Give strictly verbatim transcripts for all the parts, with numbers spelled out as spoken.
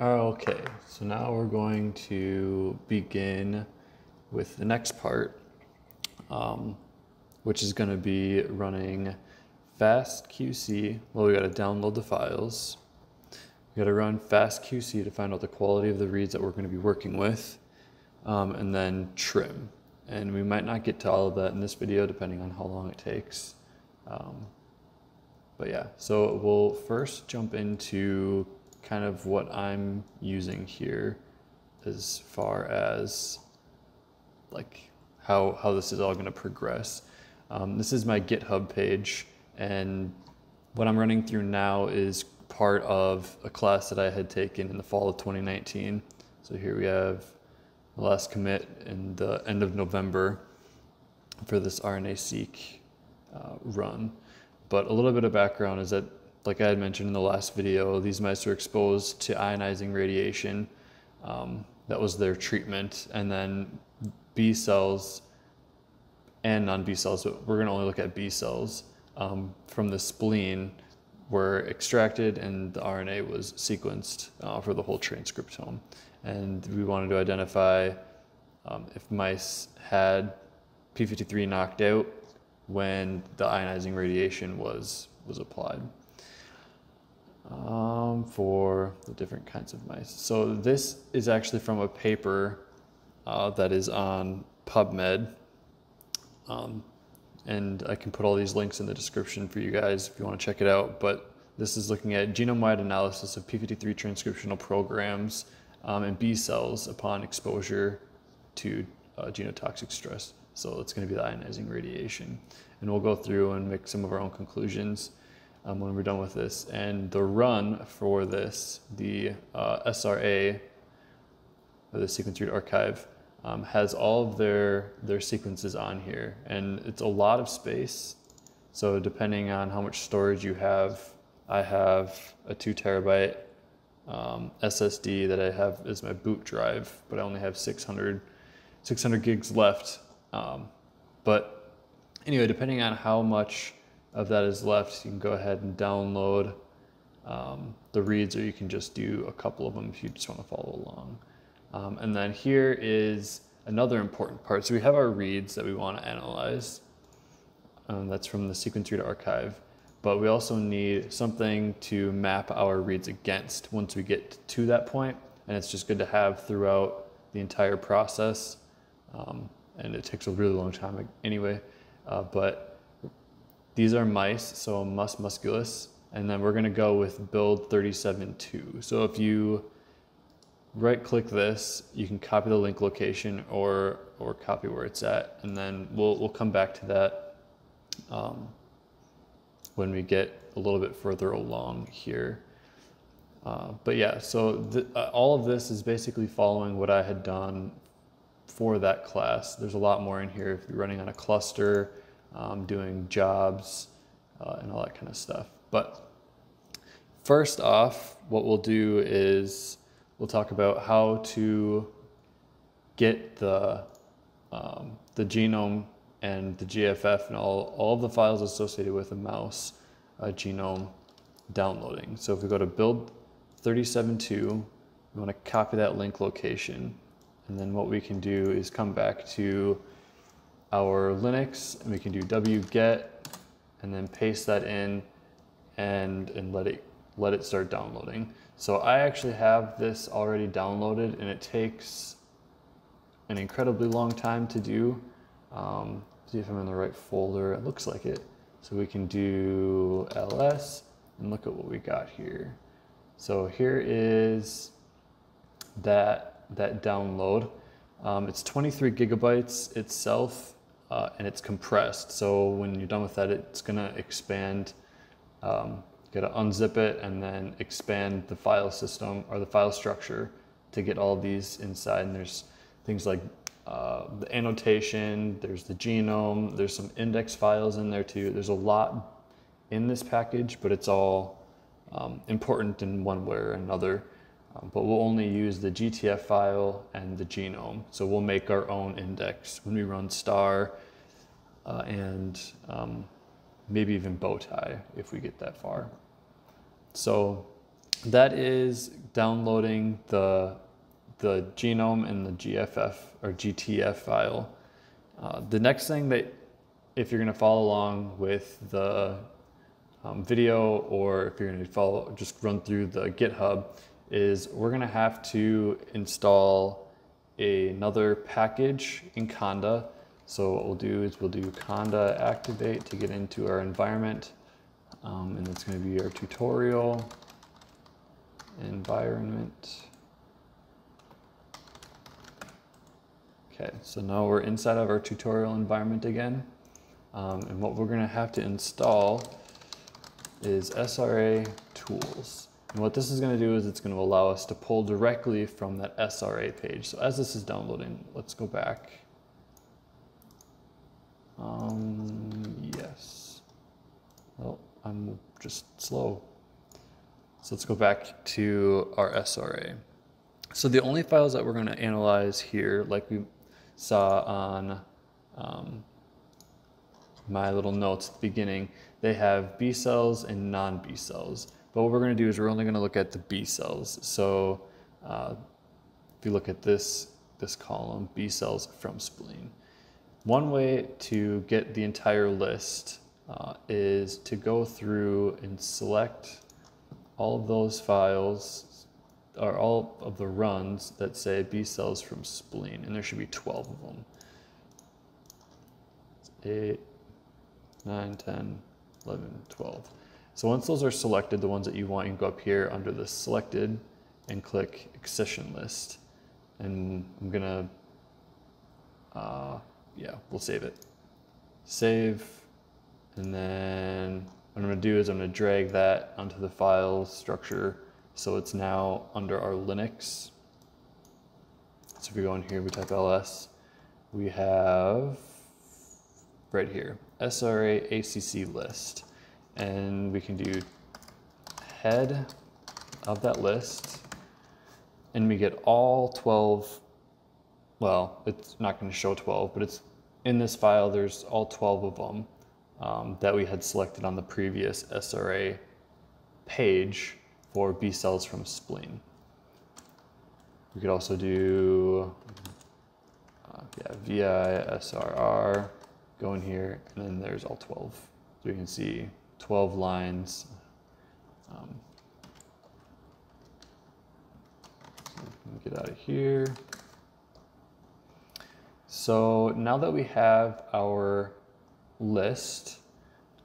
Okay, so now we're going to begin with the next part, um, which is going to be running FastQC. Well, we got to download the files. We got to run FastQC to find out the quality of the reads that we're going to be working with, um, and then trim. And we might not get to all of that in this video, depending on how long it takes. Um, but yeah, so we'll first jump into kind of what I'm using here as far as like how, how this is all gonna progress. Um, this is my GitHub page, and what I'm running through now is part of a class that I had taken in the fall of twenty nineteen. So here we have the last commit in the end of November for this R N A seek uh, run. But a little bit of background is that, like I had mentioned in the last video, these mice were exposed to ionizing radiation. Um, that was their treatment. And then B cells and non-B cells, but we're gonna only look at B cells, um, from the spleen were extracted, and the R N A was sequenced uh, for the whole transcriptome. And we wanted to identify um, if mice had P fifty-three knocked out when the ionizing radiation was, was applied. Um, for the different kinds of mice. So this is actually from a paper uh, that is on PubMed. Um, and I can put all these links in the description for you guys if you want to check it out. But this is looking at genome-wide analysis of P fifty-three transcriptional programs um, and B cells upon exposure to uh, genotoxic stress. So it's going to be the ionizing radiation. And we'll go through and make some of our own conclusions Um, when we're done with this. And the run for this, the uh, S R A, or the Sequence Read Archive, um, has all of their, their sequences on here. And it's a lot of space. So depending on how much storage you have, I have a two terabyte um, S S D that I have as my boot drive, but I only have six hundred, six hundred gigs left. Um, but anyway, depending on how much of that is left, you can go ahead and download um, the reads, or you can just do a couple of them if you just want to follow along. Um, and then here is another important part. So we have our reads that we want to analyze. Um, that's from the Sequence Read Archive. But we also need something to map our reads against once we get to that point. And it's just good to have throughout the entire process. Um, and it takes a really long time anyway. Uh, but these are mice, so mus musculus, and then we're gonna go with build thirty-seven two. So if you right click this, you can copy the link location or or copy where it's at, and then we'll, we'll come back to that um, when we get a little bit further along here. Uh, but yeah, so th uh, all of this is basically following what I had done for that class. There's a lot more in here if you're running on a cluster, Um, doing jobs uh, and all that kind of stuff. But first off, what we'll do is we'll talk about how to get the, um, the genome and the G F F and all, all of the files associated with a mouse uh, genome downloading. So if we go to build thirty-seven two, we want to copy that link location. And then what we can do is come back to our Linux, and we can do wget and then paste that in and and let it let it start downloading. So I actually have this already downloaded, and it takes an incredibly long time to do. Um, see if I'm in the right folder. It looks like it. So we can do ls and look at what we got here. So here is that that download. Um, it's twenty-three gigabytes itself. Uh, and it's compressed, so when you're done with that, it's gonna expand. Um, you gotta unzip it and then expand the file system or the file structure to get all these inside. And there's things like uh, the annotation, there's the genome, there's some index files in there too. There's a lot in this package, but it's all um, important in one way or another. Um, but we'll only use the G T F file and the genome. So we'll make our own index when we run STAR uh, and um, maybe even Bowtie if we get that far. So that is downloading the, the genome and the G F F or G T F file. Uh, the next thing that, if you're going to follow along with the um, video, or if you're going to follow, just run through the GitHub, is we're going to have to install a, another package in Conda. So what we'll do is we'll do Conda activate to get into our environment. Um, and it's going to be our tutorial environment. Okay, so now we're inside of our tutorial environment again. Um, and what we're going to have to install is S R A tools. And what this is going to do is it's going to allow us to pull directly from that S R A page. So as this is downloading, let's go back. Um, yes. Well, I'm just slow. So let's go back to our S R A. So the only files that we're going to analyze here, like we saw on um, my little notes at the beginning, they have B cells and non-B cells. But what we're going to do is we're only going to look at the B cells. So uh, if you look at this, this column, B cells from spleen. One way to get the entire list uh, is to go through and select all of those files, or all of the runs that say B cells from spleen, and there should be twelve of them. eight, nine, ten, eleven, twelve. So once those are selected, the ones that you want, you can go up here under the selected and click accession list. And I'm gonna, uh, yeah, we'll save it. Save, and then what I'm gonna do is I'm gonna drag that onto the file structure. So it's now under our Linux. So if we go in here, we type L S, we have right here, S R A A C C list. And we can do head of that list, and we get all twelve. Well, it's not going to show twelve, but it's in this file. There's all twelve of them um, that we had selected on the previous S R A page for B cells from spleen. We could also do uh, yeah, V I S R R, go in here, and then there's all twelve. So you can see twelve lines. Um, get out of here. So now that we have our list,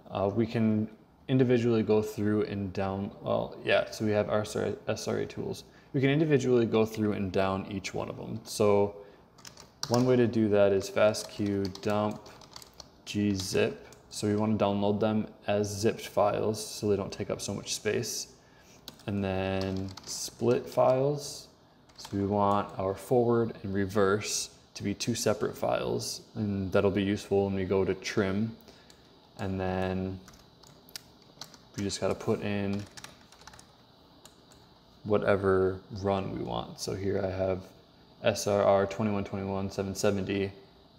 uh, we can individually go through and down, well, yeah, so we have our S R A tools. We can individually go through and down each one of them. So one way to do that is fastq-dump gzip. So we want to download them as zipped files so they don't take up so much space. And then split files. So we want our forward and reverse to be two separate files, and that'll be useful when we go to trim. And then we just got to put in whatever run we want. So here I have S R R twenty-one twenty-one seven seventy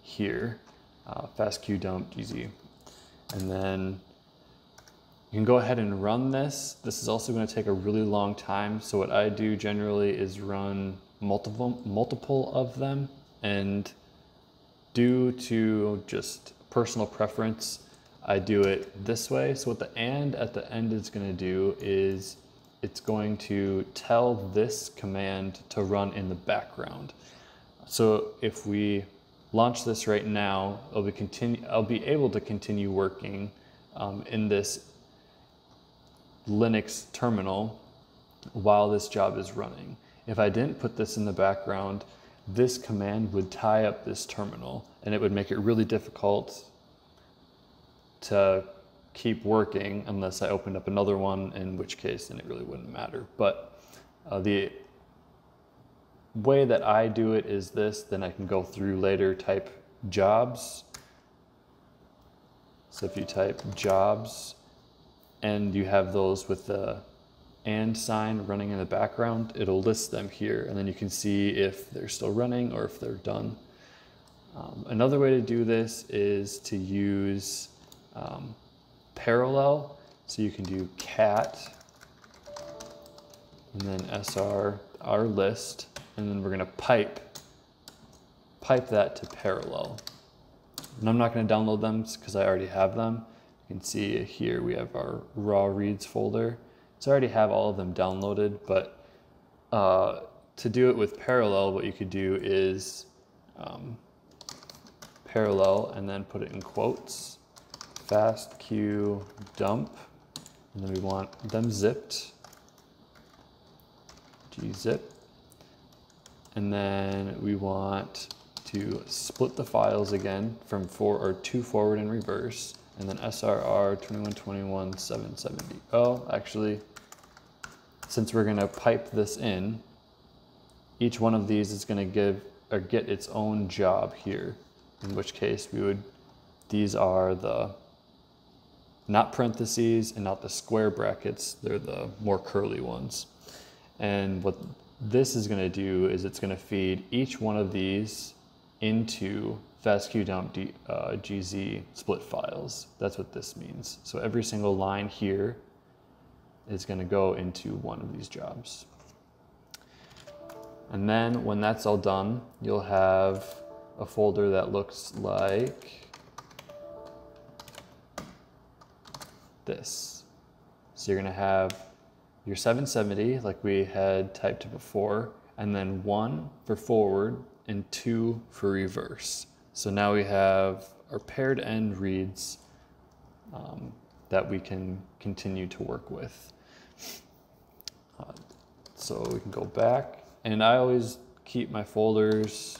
here, uh, fastq-dump gz. And then you can go ahead and run this. This is also going to take a really long time. So what I do generally is run multiple, multiple of them. And due to just personal preference, I do it this way. So what the and at the end is going to do is it's going to tell this command to run in the background. So if we launch this right now, I'll be continue. I'll be able to continue working um, in this Linux terminal while this job is running. If I didn't put this in the background, this command would tie up this terminal, and it would make it really difficult to keep working unless I opened up another one, in which case then it really wouldn't matter. But uh, the way that I do it is this. Then I can go through later, type jobs. So if you type jobs and you have those with the and sign running in the background, it'll list them here, and then you can see if they're still running or if they're done. Um, another way to do this is to use um, parallel. So you can do cat and then S R, our list, and then we're gonna pipe, pipe that to parallel. And I'm not gonna download them because I already have them. You can see here we have our raw reads folder. So I already have all of them downloaded, but uh, to do it with parallel, what you could do is um, parallel and then put it in quotes, fastq-dump, and then we want them zipped, gzip, and then we want to split the files again from four or two forward and reverse, and then S R R twenty-one twenty-one seven seventy. Oh, actually, since we're gonna pipe this in, each one of these is gonna give or get its own job here, in which case we would, these are the, not parentheses and not the square brackets, they're the more curly ones. And what this is gonna do is it's gonna feed each one of these into fastq-dump uh, gz split files. That's what this means. So every single line here is gonna go into one of these jobs. And then when that's all done, you'll have a folder that looks like this. So you're gonna have your seven seventy like we had typed before, and then one for forward and two for reverse. So now we have our paired end reads um, that we can continue to work with. Uh, so we can go back, and I always keep my folders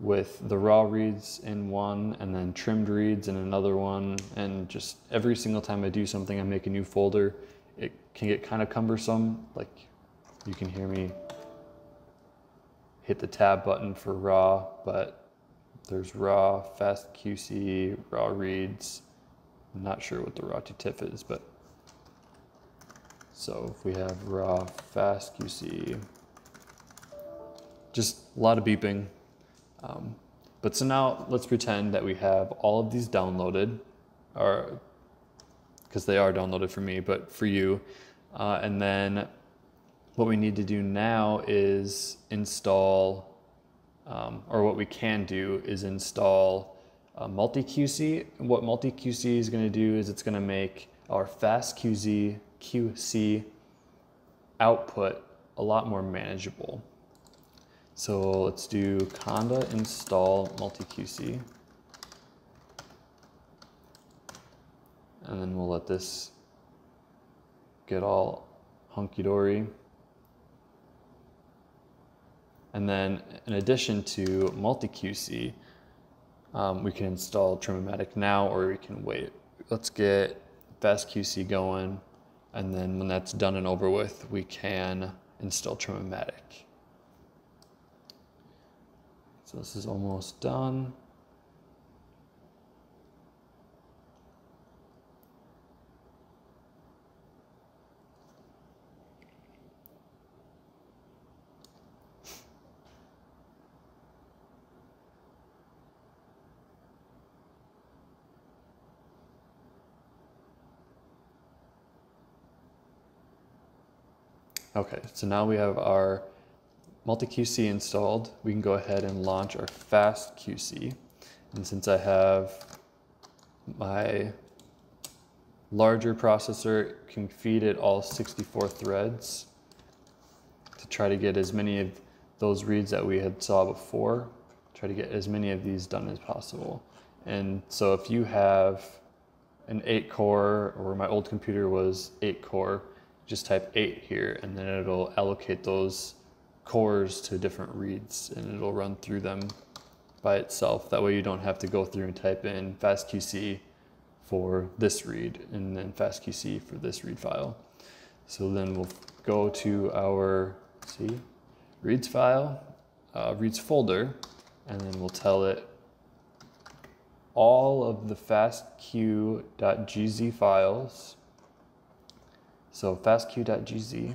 with the raw reads in one and then trimmed reads in another one, and just every single time I do something, I make a new folder. It can get kind of cumbersome, like you can hear me hit the tab button for raw, but there's raw, fastqc, raw reads. I'm not sure what the raw G T F is, but so if we have raw fastqc, just a lot of beeping. Um, but so now let's pretend that we have all of these downloaded, or because they are downloaded for me, but for you. Uh, and then what we need to do now is install, um, or what we can do is install uh, MultiQC. And what MultiQC is going to do is it's going to make our FastQC Q C output a lot more manageable. So let's do Conda install MultiQC, and then we'll let this get all hunky-dory. And then in addition to MultiQC, um, we can install Trimmomatic now, or we can wait. Let's get FastQC going, and then when that's done and over with, we can install Trimmomatic. So this is almost done. Okay, so now we have our MultiQC installed. We can go ahead and launch our FastQC. And since I have my larger processor, it can feed it all sixty-four threads to try to get as many of those reads that we had saw before, try to get as many of these done as possible. And so if you have an eight core, or my old computer was eight core, just type eight here, and then it'll allocate those cores to different reads, and it'll run through them by itself. That way you don't have to go through and type in FastQC for this read and then FastQC for this read file. So then we'll go to our see reads file, uh, reads folder, and then we'll tell it all of the fastq.gz files. So fastq.gz,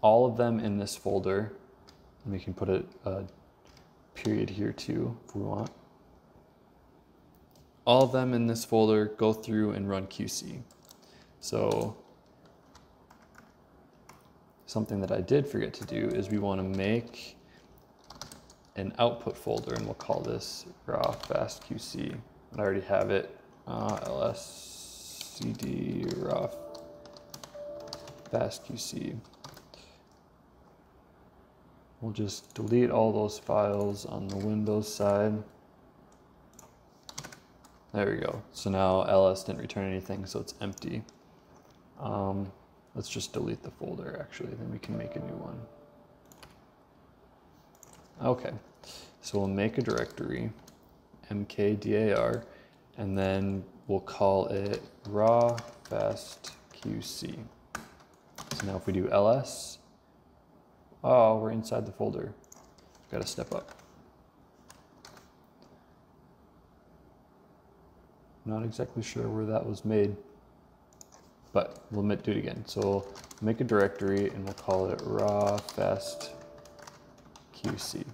all of them in this folder, and we can put a, a period here too if we want. All of them in this folder, go through and run Q C. So something that I did forget to do is we want to make an output folder, and we'll call this raw fastqc. I already have it, uh, ls cd raw fastqc. We'll just delete all those files on the Windows side. There we go. So now ls didn't return anything, so it's empty. Um, let's just delete the folder, actually, then we can make a new one. Okay, so we'll make a directory, mkdir, and then we'll call it raw fastqc. So now if we do ls, oh, we're inside the folder. We've got to step up. Not exactly sure where that was made, but we'll do it again. So we'll make a directory and we'll call it raw fastqc.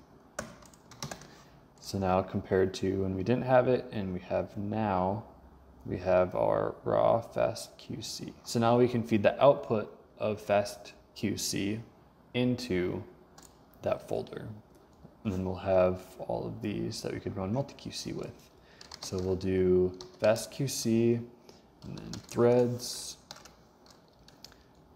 So now compared to when we didn't have it and we have now, we have our raw fastqc. So now we can feed the output of fastqc into that folder. And then we'll have all of these that we could run MultiQC with. So we'll do fastqc and then threads.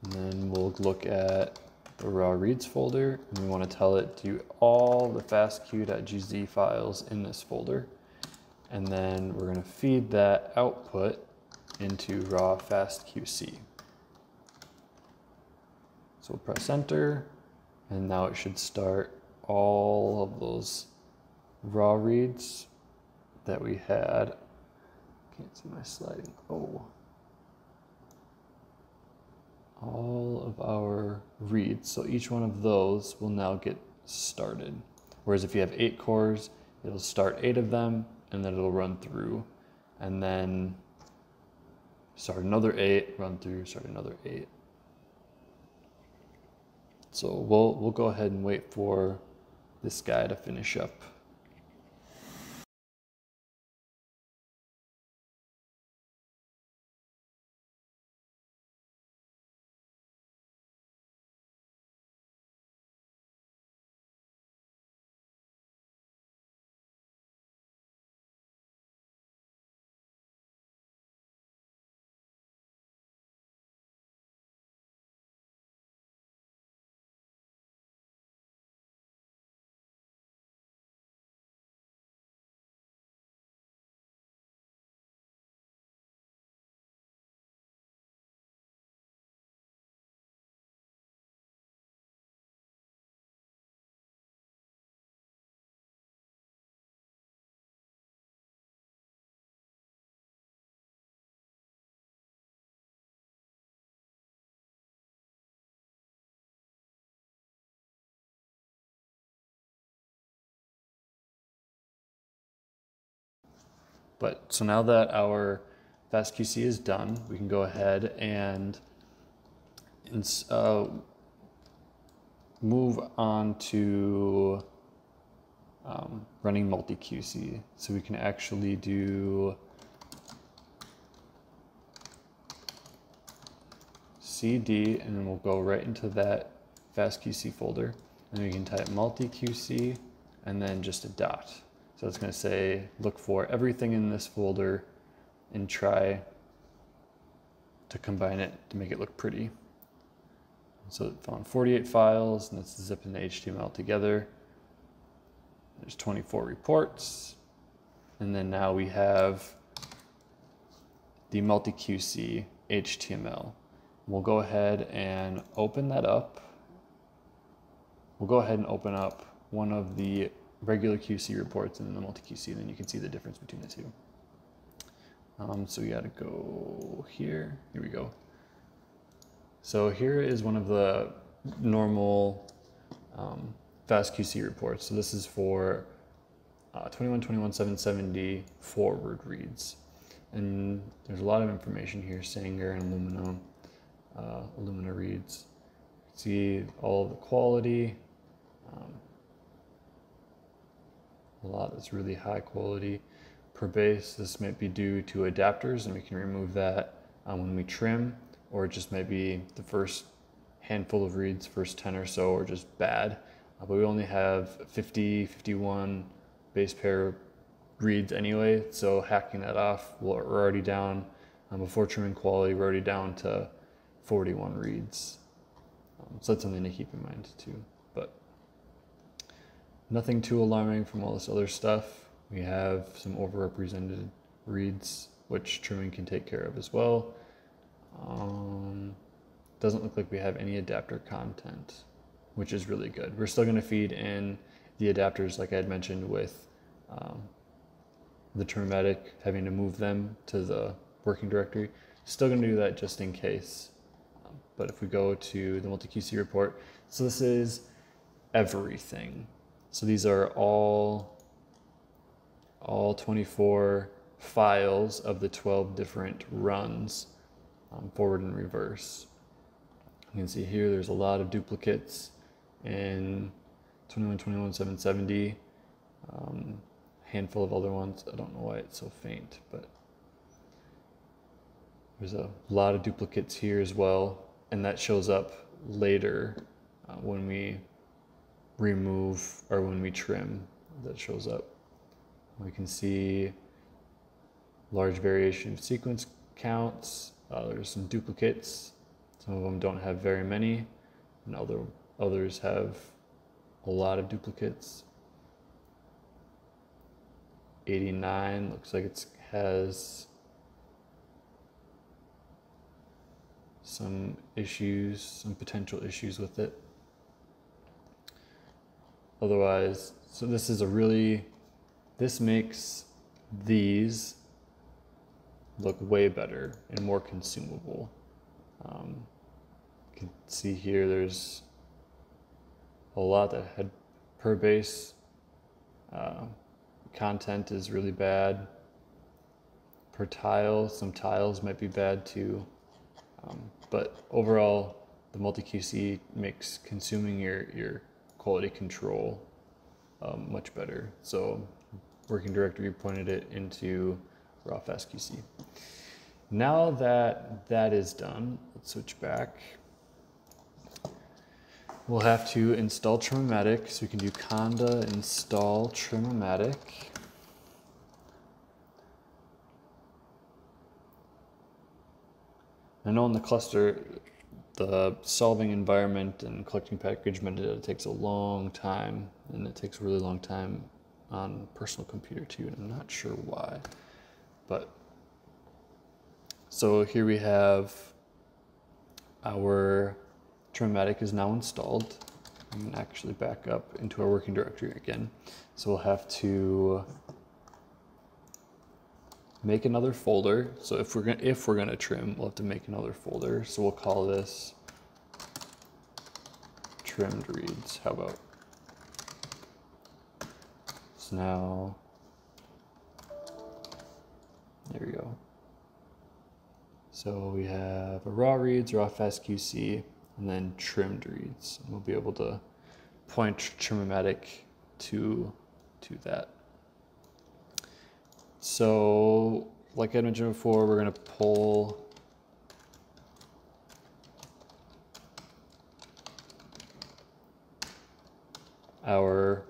And then we'll look at the raw reads folder, and we want to tell it to do all the fastq.gz files in this folder. And then we're going to feed that output into raw fastqc. So we'll press enter, and now it should start all of those raw reads that we had. Can't see my sliding. Oh. All of our reads. So each one of those will now get started. Whereas if you have eight cores, it'll start eight of them, and then it'll run through, and then start another eight, run through, start another eight. So we'll, we'll go ahead and wait for this guy to finish up. But so now that our fastqc is done, we can go ahead and uh, move on to um, running MultiQC. So we can actually do cd, and then we'll go right into that fastqc folder. And we can type MultiQC and then just a dot. So it's going to say, look for everything in this folder and try to combine it to make it look pretty. So it found forty-eight files, and that's the zip and the H T M L together. There's twenty-four reports. And then now we have the MultiQC H T M L. We'll go ahead and open that up. We'll go ahead and open up one of the regular Q C reports and then the MultiQC, and then you can see the difference between the two. Um, so we gotta go here, here we go. So here is one of the normal um, fastqc reports. So this is for uh, twenty-one twenty-one seven seventy forward reads. And there's a lot of information here, Sanger and Illumina, uh, Illumina reads. See all the quality, um, a lot that's really high quality. Per base, this might be due to adapters, and we can remove that um, when we trim, or it just might be the first handful of reads, first ten or so are just bad, uh, but we only have fifty, fifty-one base pair reads anyway, so hacking that off, we're already down, um, before trimming quality, we're already down to forty-one reads. Um, so that's something to keep in mind too, but nothing too alarming from all this other stuff. We have some overrepresented reads, which trimming can take care of as well. Um, doesn't look like we have any adapter content, which is really good. We're still gonna feed in the adapters, like I had mentioned with um, the Trimmomatic, having to move them to the working directory. Still gonna do that just in case. Um, but if we go to the MultiQC report, so this is everything. So these are all, all twenty-four files of the twelve different runs, um, forward and reverse. You can see here there's a lot of duplicates in twenty-one, twenty-one, seven seventy, um, handful of other ones. I don't know why it's so faint, but there's a lot of duplicates here as well, and that shows up later uh, when we remove or when we trim. That shows up. We can see large variation of sequence counts. Uh, there's some duplicates. Some of them don't have very many, and other others have a lot of duplicates. eighty-nine looks like it has some issues, some potential issues with it. Otherwise, so this is a really, this makes these look way better and more consumable. Um, you can see here there's a lot that had per base. Uh, content is really bad. Per tile, some tiles might be bad too. Um, but overall, the MultiQC makes consuming your, your quality control um, much better. So working directory pointed it into raw FastQC. Now that that is done, let's switch back. We'll have to install Trimmomatic, so we can do Conda install Trimmomatic. I know in the cluster, the solving environment and collecting package metadata takes a long time, and it takes a really long time on personal computer too, and I'm not sure why, but so here we have our Trimmomatic is now installed. I'm gonna actually back up into our working directory again. So we'll have to make another folder. So if we're gonna if we're gonna trim, we'll have to make another folder. So we'll call this trimmed reads. How about? So now there we go. So we have a raw reads, raw FastQC, and then trimmed reads. And we'll be able to point Trimmomatic to, to that. So like I mentioned before, we're going to pull our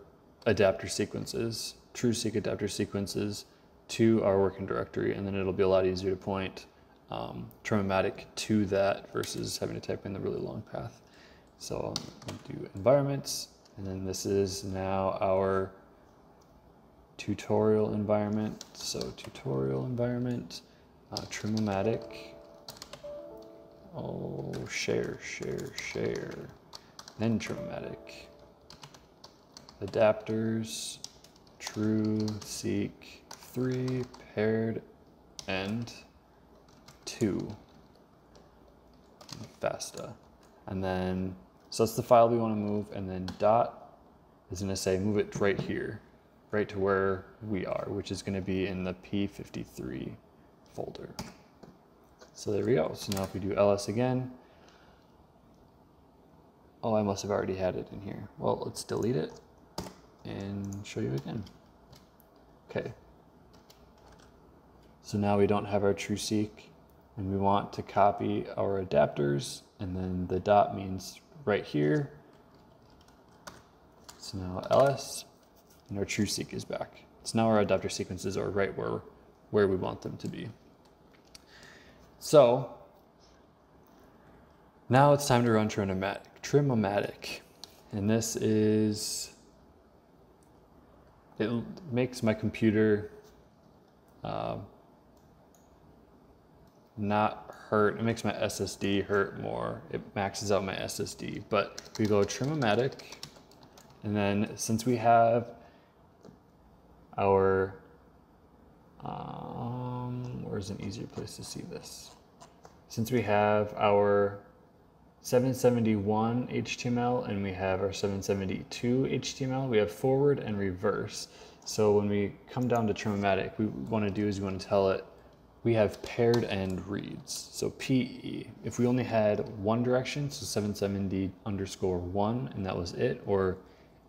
adapter sequences, TruSeq adapter sequences, to our working directory, and then it'll be a lot easier to point Um, Trimmomatic to that versus having to type in the really long path. So I'll do environments, and then this is now our tutorial environment. So tutorial environment, uh, Trimmomatic. Oh, share, share, share. Then Trimmomatic. Adapters, TruSeq three paired end. two FASTA, and then so that's the file we want to move, and then dot is going to say move it right here, right to where we are, which is going to be in the P fifty-three folder. So there we go. So now if we do ls again, oh, I must have already had it in here. Well, let's delete it and show you again. Okay, so now we don't have our TruSeq, and we want to copy our adapters and then the dot means right here. So now ls, and our TruSeq is back. So now our adapter sequences are right where, where we want them to be. So now it's time to run Trimmomatic. Trimmomatic. And this is, it makes my computer uh, not hurt. It makes my S S D hurt more. It maxes out my S S D. But we go Trimmomatic, and then since we have our, um, where's an easier place to see this? Since we have our seven seventy-one H T M L and we have our seven seventy-two H T M L, we have forward and reverse. So when we come down to Trimmomatic, we want to do is we want to tell it we have paired end reads. So P E, if we only had one direction, so seven seventy underscore one, and that was it, or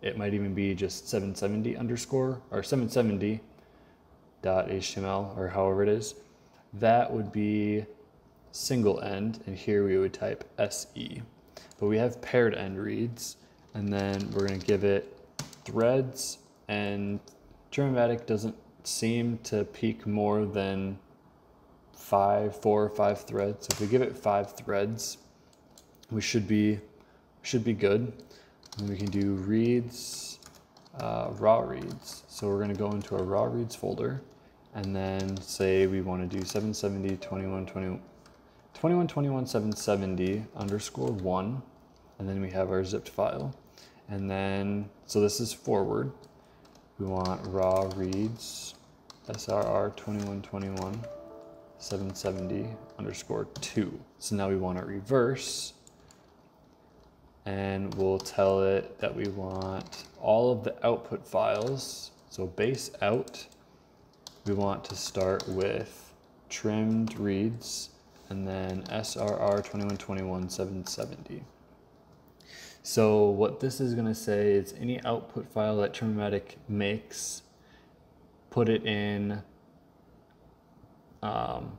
it might even be just seven seventy underscore or seven seventy dot H T M L or however it is, that would be single end, and here we would type S E. But we have paired end reads, and then we're going to give it threads, and Trimmomatic doesn't seem to peak more than five, four, five threads. So if we give it five threads, we should be should be good. And we can do reads, uh, raw reads. So we're going to go into our raw reads folder, and then say we want to do seven seventy twenty-one twenty-one twenty-one twenty-one seven seventy underscore one, and then we have our zipped file. And then, so this is forward. We want raw reads, S R R twenty-one twenty-one. seven seventy underscore two. So now we want to reverse, and we'll tell it that we want all of the output files. So base out, we want to start with trimmed reads and then S R R twenty-one twenty-one seven seventy. So what this is going to say is any output file that Trimmomatic makes, put it in Um,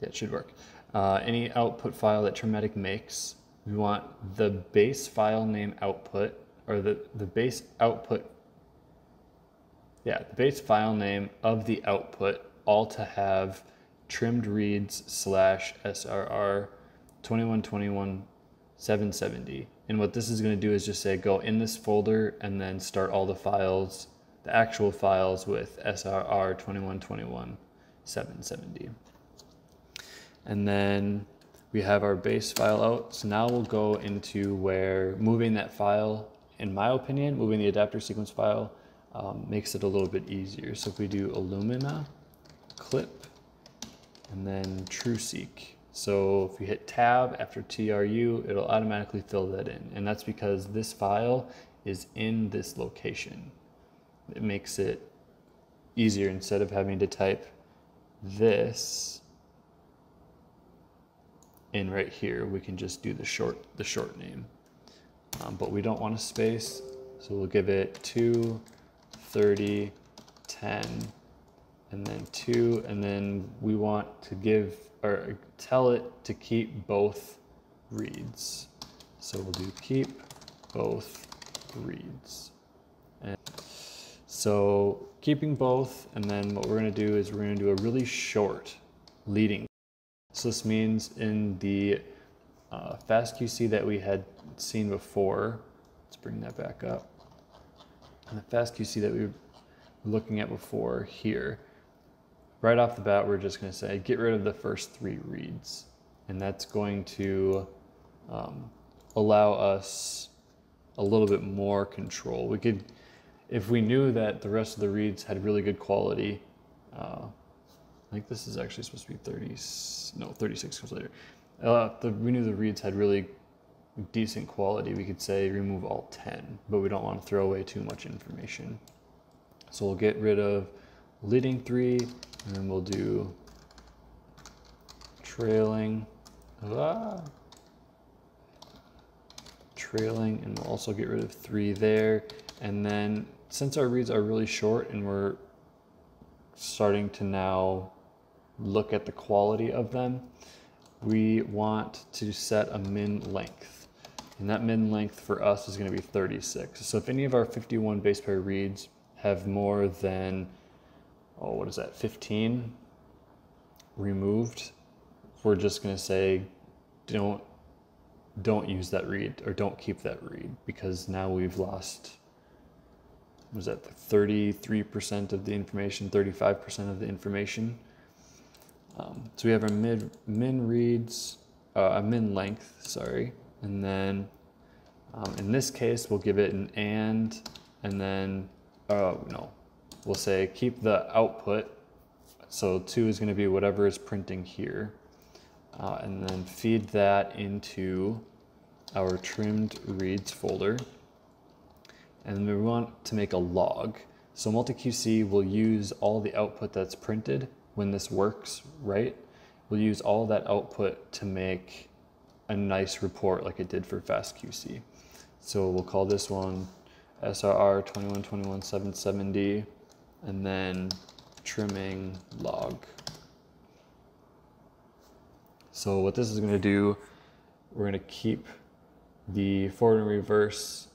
yeah, it should work. Uh, any output file that Trimmomatic makes, we want the base file name output, or the, the base output, yeah, the base file name of the output, all to have trimmed reads slash S R R twenty-one twenty-one seven seventy. And what this is going to do is just say go in this folder and then start all the files, the actual files, with S R R twenty-one twenty-one seven seventy. And then we have our base file out. So now we'll go into where moving that file, in my opinion, moving the adapter sequence file um, makes it a little bit easier. So if we do Illumina, clip, and then TruSeq. So if you hit tab after T R U, it'll automatically fill that in. And that's because this file is in this location. It makes it easier instead of having to type this in right here. We can just do the short the short name, um, but we don't want a space, so we'll give it two thirty ten, and then two, and then we want to give or tell it to keep both reads. So we'll do keep both reads. And so keeping both, and then what we're going to do is we're going to do a really short leading. So this means in the uh, FastQC that we had seen before, let's bring that back up. And the FastQC that we were looking at before here, right off the bat, we're just going to say get rid of the first three reads. And that's going to um, allow us a little bit more control. We could, if we knew that the rest of the reads had really good quality, uh, I think this is actually supposed to be thirty, no, thirty-six comes later. Uh, the, we knew the reads had really decent quality, we could say remove all ten, but we don't want to throw away too much information. So we'll get rid of leading three, and then we'll do trailing, ah, trailing, and we'll also get rid of three there. And then since our reads are really short and we're starting to now look at the quality of them, we want to set a min length. And that min length for us is going to be thirty-six. So if any of our fifty-one base pair reads have more than, oh, what is that, fifteen removed, we're just going to say don't don't use that read, or don't keep that read, because now we've lost, was that thirty-three percent of the information, thirty-five percent of the information. Um, so we have our mid, min reads, uh, a min length, sorry, and then um, in this case we'll give it an and, and then, uh, no, we'll say keep the output, so two is going to be whatever is printing here, uh, and then feed that into our trimmed reads folder. And we want to make a log. So MultiQC will use all the output that's printed when this works, right? We'll use all that output to make a nice report like it did for FastQC. So we'll call this one S R R two one two one seven seven zero, and then trimming log. So what this is going to do, we're going to keep the forward and reverse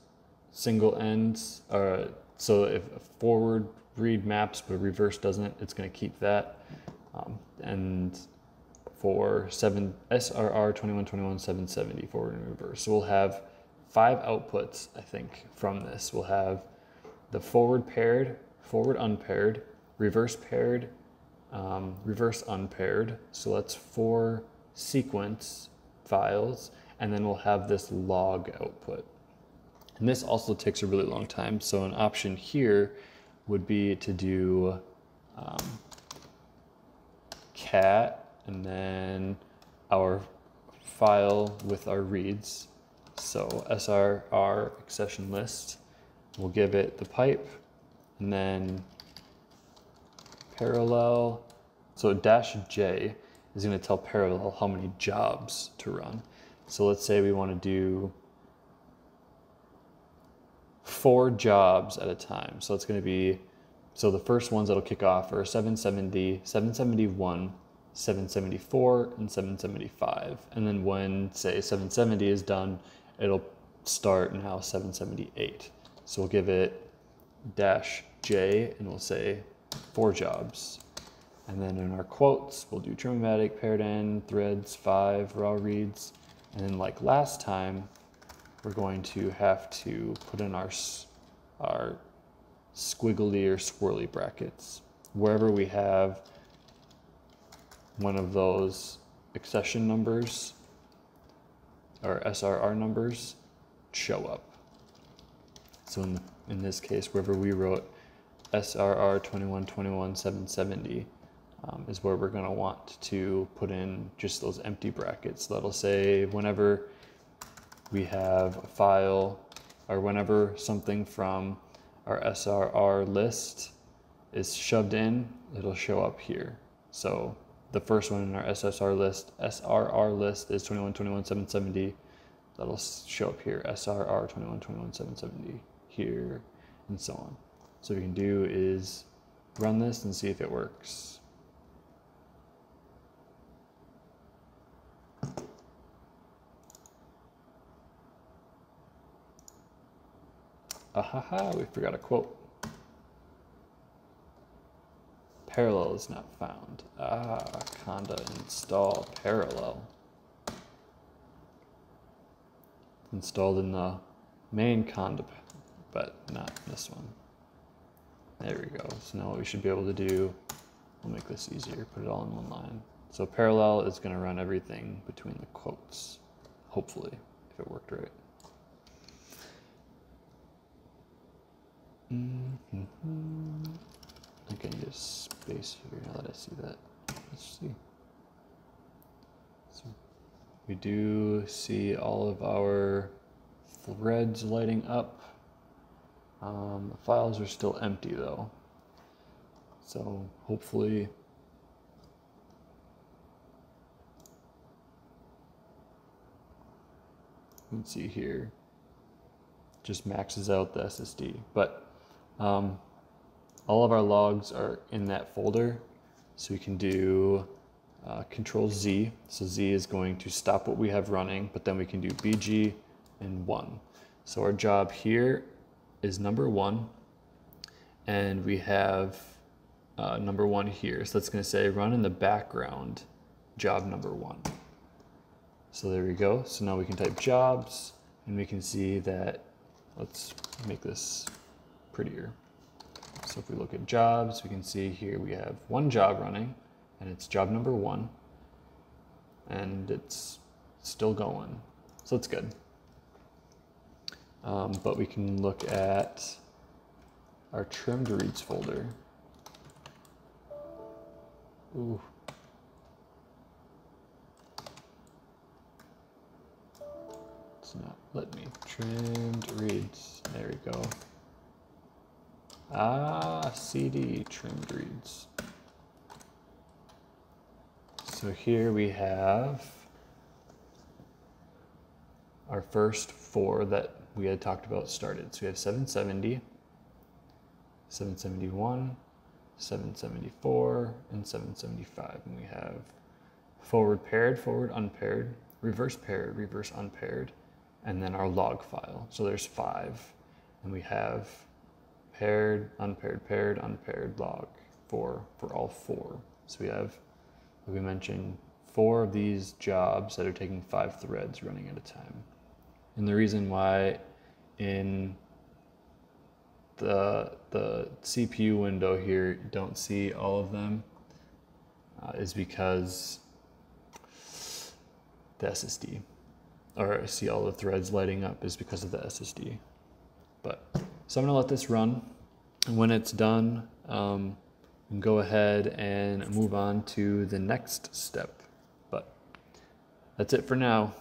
single ends, uh, so if forward read maps but reverse doesn't, it's going to keep that. Um, and for seven S R R two one two one seven seven zero forward and reverse, so we'll have five outputs, I think, from this. We'll have the forward paired, forward unpaired, reverse paired, um, reverse unpaired. So that's four sequence files, and then we'll have this log output. And this also takes a really long time. So an option here would be to do um, cat and then our file with our reads. So S R R accession list, we'll give it the pipe and then parallel. So dash J is going to tell parallel how many jobs to run. So let's say we want to do four jobs at a time. So it's going to be, so the first ones that'll kick off are seven seventy, seven seventy-one, seven seventy-four, and seven seventy-five. And then when, say, seven seventy is done, it'll start now seven seventy-eight. So we'll give it dash J and we'll say four jobs. And then in our quotes, we'll do Trimmomatic, paired end, threads, five, raw reads. And then like last time, we're going to have to put in our, our squiggly or swirly brackets. Wherever we have one of those accession numbers or S R R numbers show up. So in, in this case, wherever we wrote S R R two one two one seven seven zero um, is where we're going to want to put in just those empty brackets. That'll say whenever we have a file, or whenever something from our S R R list is shoved in, it'll show up here. So the first one in our S S R list, S R R list is two one two one seven seven zero. That'll show up here, S R R two one two one seven seven zero here, and so on. So what we can do is run this and see if it works. Ahaha, we forgot a quote. Parallel is not found. Ah, Conda install parallel. Installed in the main Conda, but not this one. There we go. So now what we should be able to do, we'll make this easier, put it all in one line. So parallel is going to run everything between the quotes, hopefully, if it worked right. Mm-hmm. I can just space here now that I see that. Let's see. So we do see all of our threads lighting up. Um, the files are still empty though. So hopefully you can see here. Just maxes out the S S D, but Um, all of our logs are in that folder, so we can do uh, control Z. So Z is going to stop what we have running, but then we can do B G and one. So our job here is number one, and we have uh, number one here. So that's gonna say run in the background job number one. So there we go. So now we can type jobs and we can see that, let's make this prettier. So if we look at jobs, we can see here we have one job running and it's job number one and it's still going. So that's good. Um, but we can look at our trimmed reads folder. Ooh. It's not, let me, trimmed reads, there we go. Ah, C D trimmed reads. So here we have our first four that we had talked about started. So we have seven seventy, seven seventy-one, seven seventy-four, and seven seventy-five. And we have forward paired, forward unpaired, reverse paired, reverse unpaired, and then our log file. So there's five. And we have paired, unpaired, paired, unpaired, log, four for all four. So we have, like we mentioned, four of these jobs that are taking five threads running at a time. And the reason why in the, the C P U window here you don't see all of them uh, is because the S S D, or see all the threads lighting up is because of the S S D. But so I'm gonna let this run. And when it's done, um, you can go ahead and move on to the next step. But that's it for now.